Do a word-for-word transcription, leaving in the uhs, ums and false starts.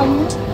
không